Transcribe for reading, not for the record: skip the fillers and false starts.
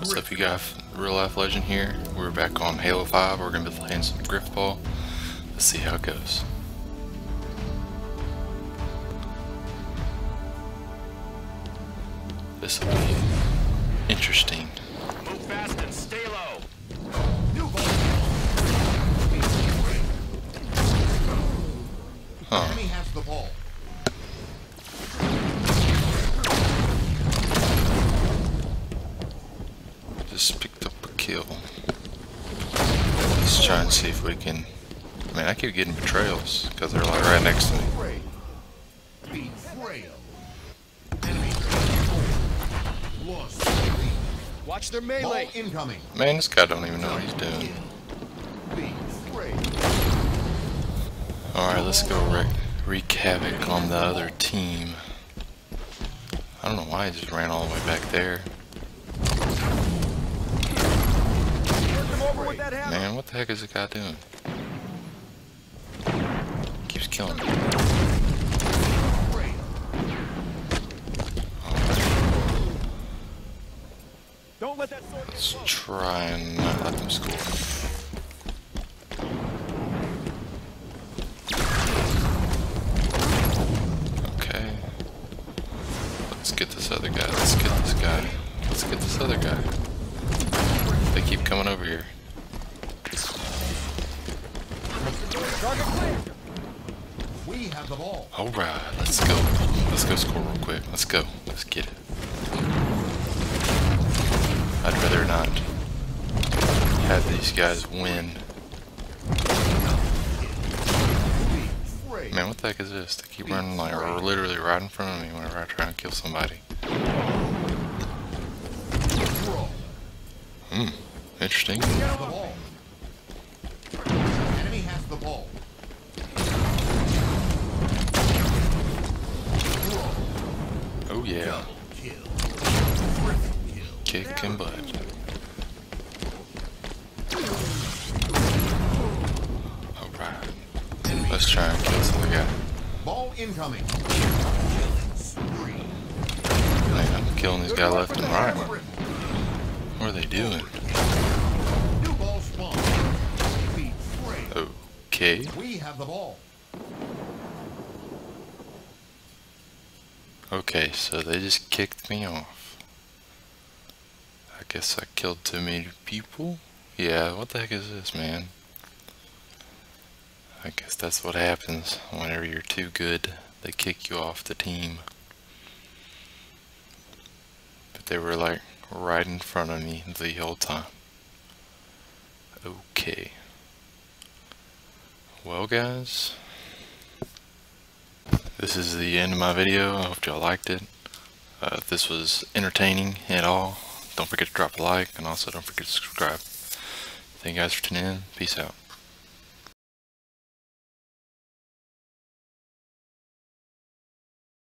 What's up, you guys? Real Life Legend here. We're back on Halo 5. We're gonna be playing some Griffball. Let's see how it goes. This will be interesting. Move fast and stay low. Enemy has the ball. Picked up a kill. Let's try and see if we can. I mean, I keep getting betrayals because they're like right next to me. Watch their melee incoming. Man, this guy don't even know what he's doing. All right, let's go wreak havoc on the other team. I don't know why he just ran all the way back there. Man, what the heck is the guy doing? Keeps killing me. Don't let that sword. Let's try and not let them score. Okay. Let's get this other guy. Let's get this guy. Let's get this other guy. They keep coming over here. We have the ball. All right, let's go. Let's go score real quick. Let's go. Let's get it. I'd rather not have these guys win. Man, what the heck is this? They keep running like literally right in front of me whenever I try and kill somebody. Interesting. The ball. Oh yeah. Kick and butt. Alright. Let's try and kill some guy. Ball incoming. Man, I'm killing these guys left and right. What are they doing? We have the ball. Okay, so they just kicked me off. I guess I killed too many people? Yeah, what the heck is this, man? I guess that's what happens whenever you're too good. They kick you off the team. But they were like right in front of me the whole time. Okay. Well guys, this is the end of my video. I hope y'all liked it. If this was entertaining at all, don't forget to drop a like, and also don't forget to subscribe. Thank you guys for tuning in. Peace out.